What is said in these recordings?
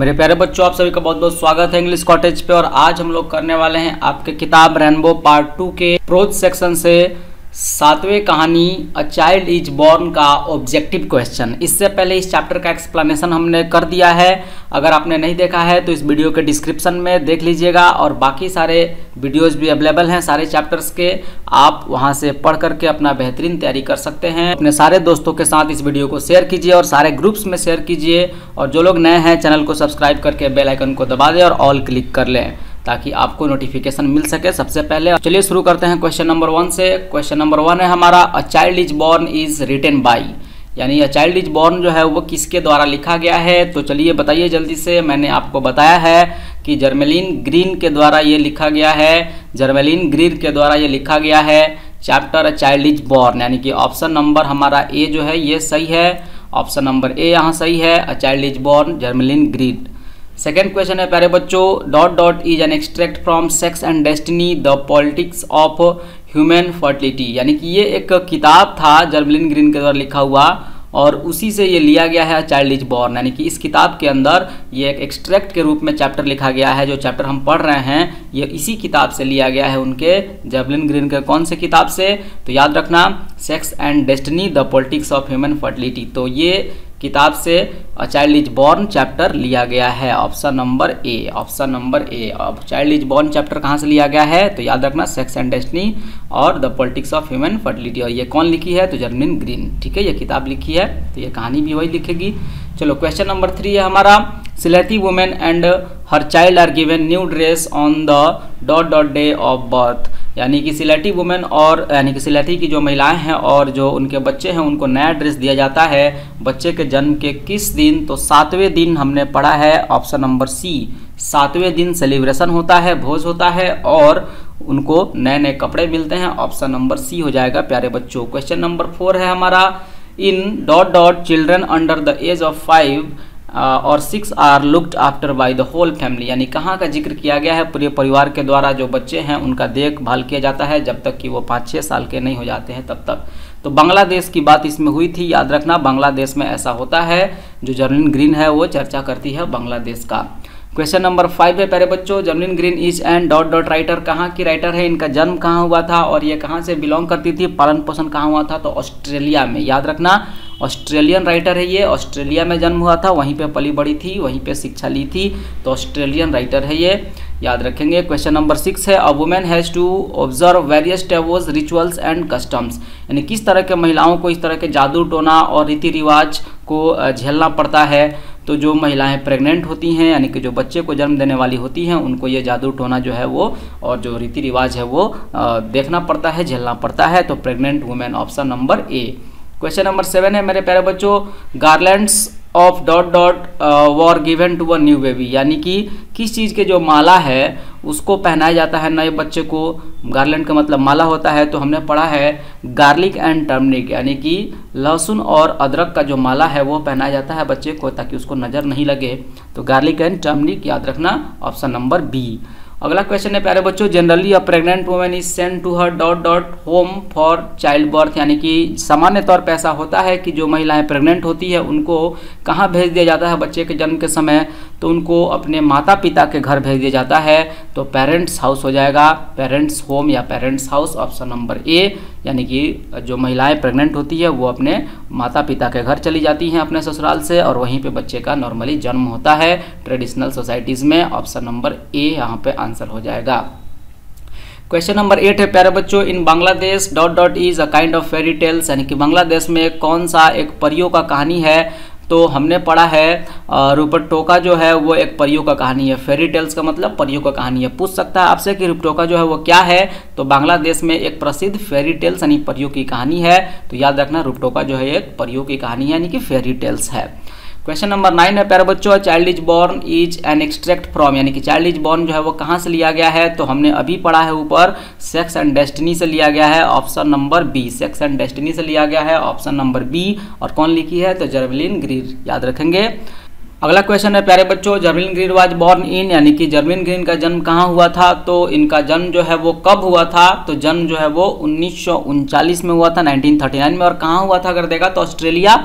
मेरे प्यारे बच्चों, आप सभी का बहुत बहुत स्वागत है इंग्लिश कॉटेज पे। और आज हम लोग करने वाले हैं आपके किताब रेनबो पार्ट 2 के प्रोज सेक्शन से 7वें कहानी अ चाइल्ड इज बॉर्न का ऑब्जेक्टिव क्वेश्चन। इससे पहले इस चैप्टर का एक्सप्लेनेशन हमने कर दिया है। अगर आपने नहीं देखा है तो इस वीडियो के डिस्क्रिप्शन में देख लीजिएगा और बाकी सारे वीडियोज़ भी अवेलेबल हैं सारे चैप्टर्स के। आप वहां से पढ़ करके अपना बेहतरीन तैयारी कर सकते हैं। अपने सारे दोस्तों के साथ इस वीडियो को शेयर कीजिए और सारे ग्रुप्स में शेयर कीजिए। और जो लोग नए हैं चैनल को सब्सक्राइब करके बेल आइकन को दबा दें और ऑल क्लिक कर लें ताकि आपको नोटिफिकेशन मिल सके सबसे पहले। चलिए शुरू करते हैं क्वेश्चन नंबर 1 से। क्वेश्चन नंबर 1 है हमारा a child is born is written by, यानी अ चाइल्ड इज बॉर्न जो है वो किसके द्वारा लिखा गया है। तो चलिए बताइए जल्दी से। मैंने आपको बताया है कि जर्मेलिन ग्रीन के द्वारा ये लिखा गया है। जर्मेलिन ग्रीर के द्वारा ये लिखा गया है chapter a child is born, यानी कि ऑप्शन नंबर हमारा ए जो है ये सही है। ऑप्शन नंबर ए यहाँ सही है, a child is born Germaine Greer. Second question है प्यारे बच्चों, dot dot is an extract from sex and destiny the politics of human fertility, यानी कि ये एक किताब था जर्मेलिन ग्रीन के द्वारा लिखा हुआ और उसी से ये लिया गया है चाइल्ड इज बॉर्न। यानी कि इस किताब के अंदर ये एक एक्सट्रैक्ट के रूप में चैप्टर लिखा गया है। जो चैप्टर हम पढ़ रहे हैं ये इसी किताब से लिया गया है, उनके जर्मेलिन ग्रीन के कौन से किताब से। तो याद रखना sex and destiny the politics of human fertility, तो ये किताब से a child is born chapter लिया गया है। Option number A, option number A. अब चाइल्ड इज बॉर्न चैप्टर कहाँ से लिया गया है तो याद रखना सेक्स एंड डेस्टिनी और the politics of human fertility. और ये कौन लिखी है तो जर्मेलिन ग्रीन, ठीक है, ये किताब लिखी है तो ये कहानी भी वही लिखेगी। चलो क्वेश्चन नंबर 3 है हमारा, Sylheti women and her child are given new dress on the dot dot day of birth, यानी कि सिलेटी वुमेन और यानी कि सिलेटी की जो महिलाएं हैं और जो उनके बच्चे हैं उनको नया ड्रेस दिया जाता है बच्चे के जन्म के किस दिन। तो 7वें दिन हमने पढ़ा है, ऑप्शन नंबर सी, 7वें दिन सेलिब्रेशन होता है, भोज होता है और उनको नए नए कपड़े मिलते हैं। ऑप्शन नंबर सी हो जाएगा प्यारे बच्चों। क्वेश्चन नंबर 4 है हमारा, in dot dot children under the age of 5 और 6 are looked after by the whole family, यानी कहाँ का जिक्र किया गया है, पूरे परिवार के द्वारा जो बच्चे हैं उनका देखभाल किया जाता है जब तक कि वो 5-6 साल के नहीं हो जाते हैं तब तक। तो बांग्लादेश की बात इसमें हुई थी, याद रखना बांग्लादेश में ऐसा होता है। जो जर्मेलिन ग्रीन है वो चर्चा करती है बांग्लादेश का। क्वेश्चन नंबर 5 है प्यारे बच्चों, Germaine Green is and dot dot writer कहाँ की राइटर है, इनका जन्म कहाँ हुआ था और ये कहाँ से बिलोंग करती थी, पालन पोषण कहाँ हुआ था। तो ऑस्ट्रेलिया में, याद रखना ऑस्ट्रेलियन राइटर है ये, ऑस्ट्रेलिया में जन्म हुआ था, वहीं पे पली बड़ी थी, वहीं पे शिक्षा ली थी, तो ऑस्ट्रेलियन राइटर है ये, याद रखेंगे। क्वेश्चन नंबर 6 है, a women has to observe various taboos rituals and customs, यानी किस तरह के महिलाओं को इस तरह के जादू टोना और रीति रिवाज को झेलना पड़ता है। तो जो महिलाएं प्रेग्नेंट होती हैं यानी कि जो बच्चे को जन्म देने वाली होती हैं उनको ये जादू टोना जो है वो और जो रीति रिवाज है वो देखना पड़ता है, झेलना पड़ता है। तो pregnant women, option number A. Question number 7 है मेरे प्यारे बच्चों, garlands of dot dot war given to a new baby, यानी कि किस चीज़ के जो माला है उसको पहनाया जाता है नए बच्चे को। गार्लैंड का मतलब माला होता है, तो हमने पढ़ा है गार्लिक एंड टर्मरिक, यानी कि लहसुन और अदरक का जो माला है वो पहनाया जाता है बच्चे को ताकि उसको नज़र नहीं लगे। तो गार्लिक एंड टर्मरिक याद रखना, ऑप्शन नंबर बी। अगला क्वेश्चन है प्यारे बच्चों, generally a pregnant women is send to her dot dot home for child birth, यानी कि सामान्य तौर पर ऐसा होता है कि जो महिलाएं प्रेग्नेंट होती है उनको कहाँ भेज दिया जाता है बच्चे के जन्म के समय, तो उनको अपने माता पिता के घर भेज दिया जाता है। तो पेरेंट्स हाउस हो जाएगा, पेरेंट्स होम या parents house, option number A, यानी कि जो महिलाएं प्रेग्नेंट होती है वो अपने माता पिता के घर चली जाती हैं अपने ससुराल से और वहीं पे बच्चे का नॉर्मली जन्म होता है ट्रेडिशनल सोसाइटीज़ में। ऑप्शन नंबर ए यहाँ पे आंसर हो जाएगा। क्वेश्चन नंबर 8 है प्यारे बच्चों, in Bangladesh dot dot is a kind of fairy tales, यानी कि बांग्लादेश में कौन सा एक परियों का कहानी है। तो हमने पढ़ा है रूपटोका जो है वो एक परियों का कहानी है, फेरी टेल्स का मतलब परियों का कहानी है। पूछ सकता है आपसे कि रूपटोका जो है वो क्या है, तो बांग्लादेश में एक प्रसिद्ध फेरी टेल्स यानी परियों की कहानी है। तो याद रखना रूपटोका जो है एक परियों की कहानी है यानी कि फेरी टेल्स है। क्वेश्चन नंबर 9 है प्यारे बच्चों, child is born is an extract from, यानी कि चाइल्ड इज बॉर्न जो है वो कहाँ से लिया गया है। तो हमने अभी पढ़ा है ऊपर, सेक्स एंड डेस्टिनी से लिया गया है, option number B, sex and destiny से लिया गया है, ऑप्शन नंबर बी। और कौन लिखी है तो जर्मेलिन ग्रीर, याद रखेंगे। अगला क्वेश्चन है प्यारे बच्चों, Germaine Greer was born in, यानी कि जर्मेलिन ग्रीन का जन्म कहाँ हुआ था। तो इनका जन्म जो है वो कब हुआ था, तो जन्म जो है वो 1939 में हुआ था, 1939 में। और कहाँ हुआ था अगर देखा तो ऑस्ट्रेलिया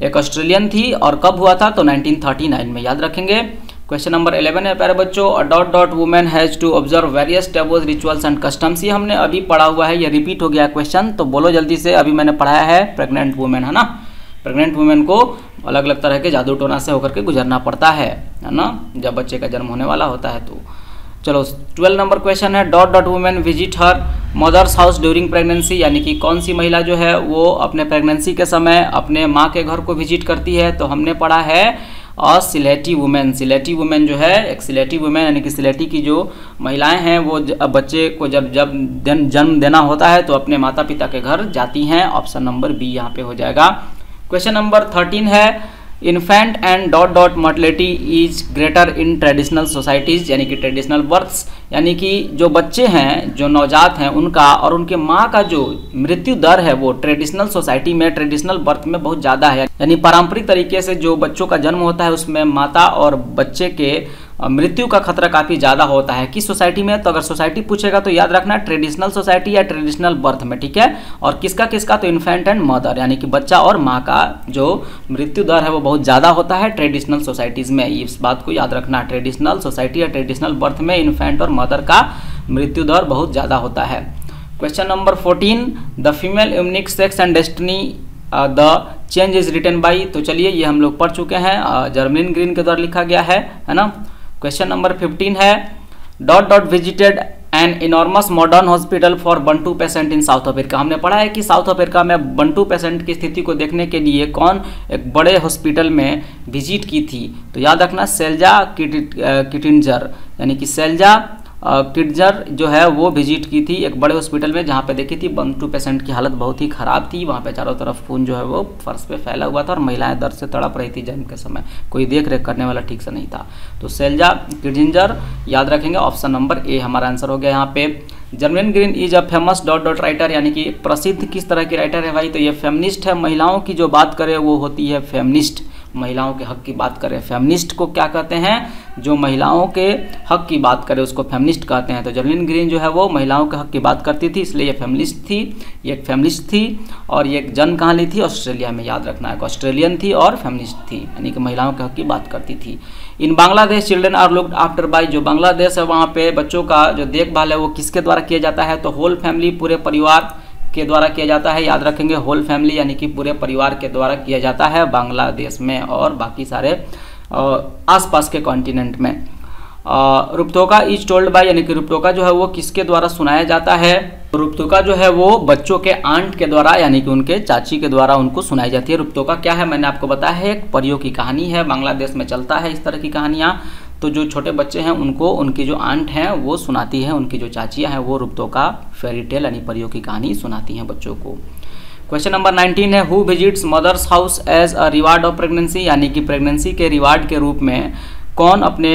एक ऑस्ट्रेलियन थी और कब हुआ था तो 1939 में, याद रखेंगे। क्वेश्चन नंबर 11 है प्यारे बच्चों, dot dot women has to observe various taboos rituals and customs, ये हमने अभी पढ़ा हुआ है, ये रिपीट हो गया क्वेश्चन, तो बोलो जल्दी से, अभी मैंने पढ़ाया है प्रेग्नेंट वुमेन, है ना, प्रेग्नेंट वुमेन को अलग अलग तरह के जादू टोना से होकर के गुजरना पड़ता है ना, जब बच्चे का जन्म होने वाला होता है। तो चलो 12 नंबर क्वेश्चन है, dot dot women visit her mother's house during pregnancy, यानी कि कौन सी महिला जो है वो अपने प्रेगनेंसी के समय अपने माँ के घर को विजिट करती है, तो हमने पढ़ा है और सिलेटी वुमेन, सिलेटी वुमेन जो है, एक सिलेटी वुमेन यानी कि सिलेटी की जो महिलाएं हैं वो बच्चे को जब जन्म देना होता है तो अपने माता पिता के घर जाती हैं, ऑप्शन नंबर बी यहाँ पे हो जाएगा। क्वेश्चन नंबर 13 है, infant and dot dot mortality is greater in traditional societies, यानी कि ट्रेडिशनल बर्थ्स, यानी कि जो बच्चे हैं जो नवजात हैं उनका और उनके माँ का जो मृत्यु दर है वो ट्रेडिशनल सोसाइटी में, ट्रेडिशनल बर्थ में बहुत ज़्यादा है, यानी पारंपरिक तरीके से जो बच्चों का जन्म होता है उसमें माता और बच्चे के मृत्यु का खतरा काफ़ी ज़्यादा होता है। किस सोसाइटी में, तो अगर सोसाइटी पूछेगा तो याद रखना ट्रेडिशनल सोसाइटी या ट्रेडिशनल बर्थ में, ठीक है। और किसका किसका, तो इन्फेंट एंड मदर, यानी कि बच्चा और माँ का जो मृत्यु दर है वो बहुत ज़्यादा होता है ट्रेडिशनल सोसाइटीज़ में, इस बात को याद रखना, ट्रेडिशनल सोसाइटी या ट्रेडिशनल बर्थ में इन्फेंट और मदर का मृत्यु दर बहुत ज़्यादा होता है। Question number 14, the female unique sex and destiny the change is written by, तो चलिए ये हम लोग पढ़ चुके हैं, जर्मेन ग्रीन के द्वारा लिखा गया है ना। क्वेश्चन नंबर 15 है, dot dot visited an enormous modern hospital for Bantu patient in South Africa, हमने पढ़ा है कि साउथ अफ्रीका में बंटू पेशेंट की स्थिति को देखने के लिए कौन एक बड़े हॉस्पिटल में विजिट की थी, तो याद रखना सेल्जा किटिंजर, यानी कि सेल्जा किटजर जो है वो विजिट की थी एक बड़े हॉस्पिटल में, जहाँ पे देखी थी बंटू पेशेंट की हालत बहुत ही ख़राब थी, वहाँ पे चारों तरफ खून जो है वो फर्श पे फैला हुआ था और महिलाएं दर्द से तड़प रही थी, जन्म के समय कोई देख रेख करने वाला ठीक से नहीं था, तो सेल्जा किटजिंजर याद रखेंगे, ऑप्शन नंबर ए हमारा आंसर हो गया यहाँ पे। Germaine Green is a famous dot dot writer, यानी कि प्रसिद्ध किस तरह की राइटर है भाई, तो ये फेमिनिस्ट है, महिलाओं की जो बात करें वो होती है फेमिनिस्ट, महिलाओं के हक की बात करें, फेमिनिस्ट को क्या कहते हैं, जो महिलाओं के हक की बात करें उसको फेमिनिस्ट कहते हैं, तो जर्मेन ग्रीन जो है वो महिलाओं के हक की बात करती थी इसलिए ये फेमिनिस्ट थी, ये एक फेमिनिस्ट थी, और ये जन्म कहाँ ली थी, ऑस्ट्रेलिया में, याद रखना है, ऑस्ट्रेलियन थी और फेमिनिस्ट थी, यानी कि महिलाओं के हक की बात करती थी। In Bangladesh children are looked after by, जो बांग्लादेश है वहाँ पे बच्चों का जो देखभाल है वो किसके द्वारा किया जाता है, तो होल फैमिली पूरे परिवार के द्वारा किया जाता है, याद रखेंगे होल फैमिली यानी कि पूरे परिवार के द्वारा किया जाता है बांग्लादेश में और बाकी सारे आसपास के कॉन्टिनेंट में। रुप्तोका इज टोल्ड बाय, यानी कि रुप्तोका जो है वो किसके द्वारा सुनाया जाता है, रुप्तोका जो है वो बच्चों के आंट के द्वारा यानी कि उनके चाची के द्वारा उनको सुनाई जाती है। रुप्तोका क्या है मैंने आपको बताया है, एक परियों की कहानी है, बांग्लादेश में चलता है इस तरह की कहानियाँ, तो जो छोटे बच्चे हैं उनको उनकी जो आंट हैं वो सुनाती हैं, उनकी जो चाचियाँ हैं वो रुप्तोका फेरी टेल यानी परियों की कहानी सुनाती हैं बच्चों को। क्वेश्चन नंबर 19 है, who visits mother's house as a reward of pregnancy, यानी कि प्रेगनेंसी के रिवार्ड के रूप में कौन अपने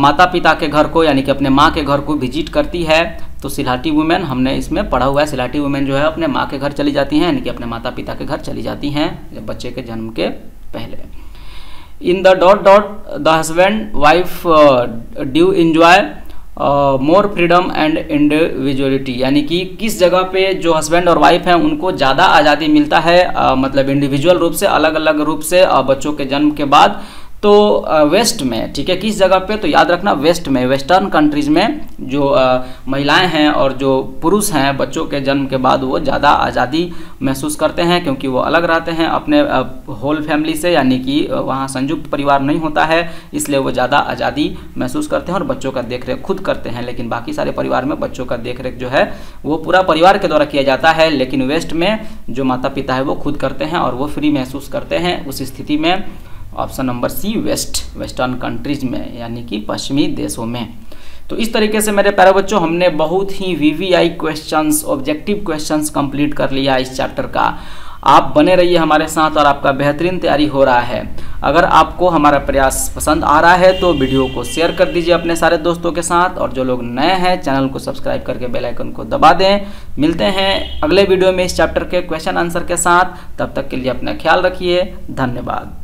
माता पिता के घर को यानी कि अपने माँ के घर को विजिट करती है, तो सिलहटी वुमेन, हमने इसमें पढ़ा हुआ है, सिलहटी वुमेन जो है अपने माँ के घर चली जाती हैं यानी कि अपने माता पिता के घर चली जाती हैं जब बच्चे के जन्म के पहले। In the dot dot the husband wife do enjoy more freedom and individuality, यानी कि किस जगह पे जो हस्बैंड और वाइफ हैं उनको ज़्यादा आज़ादी मिलता है, मतलब इंडिविजुअल रूप से, अलग अलग रूप से बच्चों के जन्म के बाद, तो वेस्ट में, ठीक है, किस जगह पे, तो याद रखना वेस्ट में, वेस्टर्न कंट्रीज़ में जो महिलाएं हैं और जो पुरुष हैं बच्चों के जन्म के बाद वो ज़्यादा आज़ादी महसूस करते हैं क्योंकि वो अलग रहते हैं अपने होल फैमिली से, यानी कि वहाँ संयुक्त परिवार नहीं होता है इसलिए वो ज़्यादा आज़ादी महसूस करते हैं और बच्चों का देखरेख खुद करते हैं, लेकिन बाकी सारे परिवार में बच्चों का देखरेख जो है वो पूरा परिवार के द्वारा किया जाता है, लेकिन वेस्ट में जो माता पिता है वो खुद करते हैं और वो फ्री महसूस करते हैं उस स्थिति में, option number C west, western countries में यानी कि पश्चिमी देशों में। तो इस तरीके से मेरे प्यारे बच्चों हमने बहुत ही VVI questions, objective questions complete कर लिया इस चैप्टर का। आप बने रहिए हमारे साथ और आपका बेहतरीन तैयारी हो रहा है। अगर आपको हमारा प्रयास पसंद आ रहा है तो वीडियो को शेयर कर दीजिए अपने सारे दोस्तों के साथ, और जो लोग नए हैं चैनल को सब्सक्राइब करके बेल आइकन को दबा दें। मिलते हैं अगले वीडियो में इस चैप्टर के क्वेश्चन आंसर के साथ, तब तक के लिए अपना ख्याल रखिए, धन्यवाद।